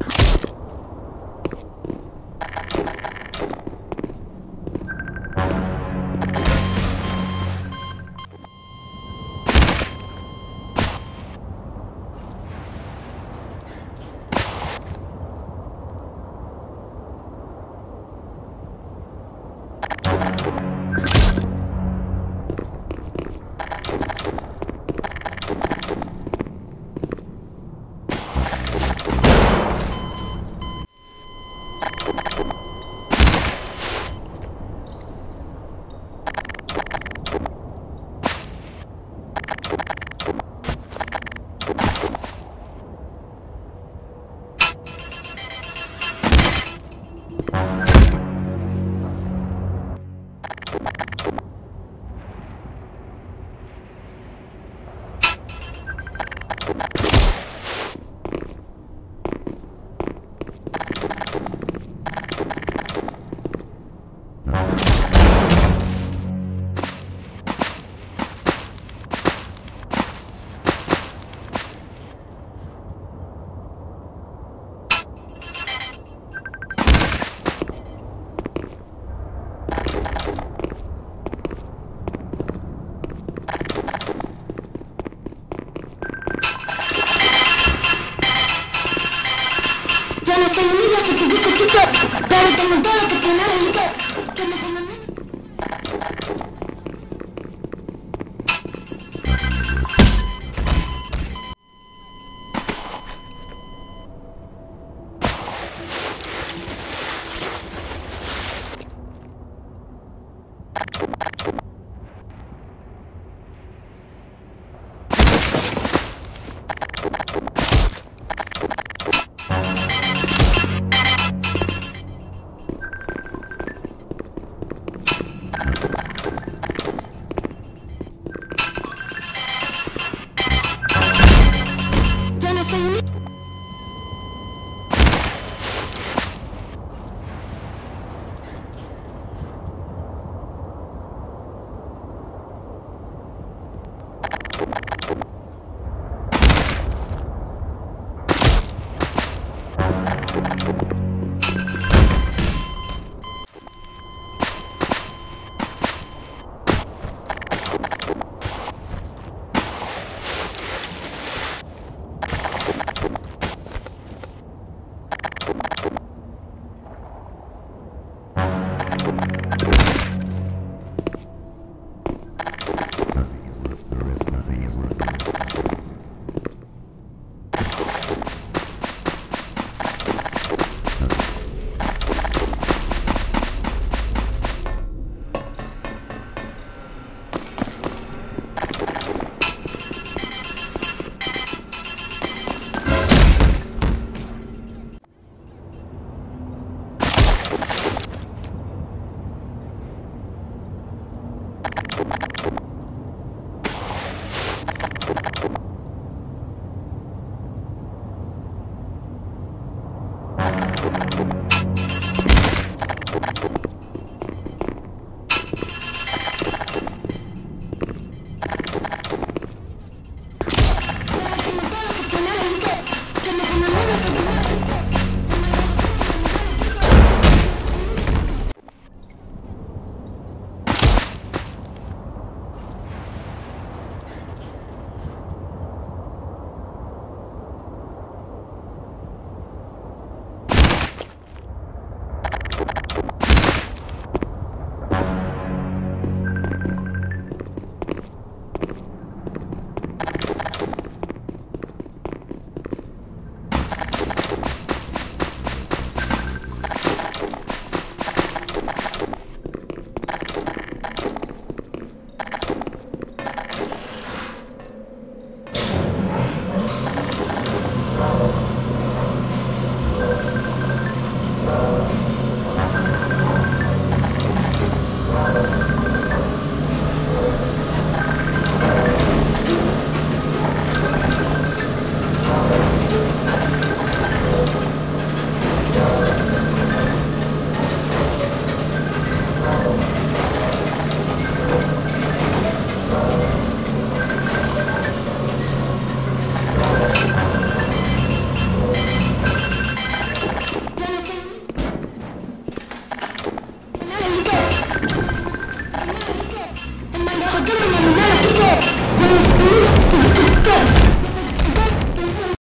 soy...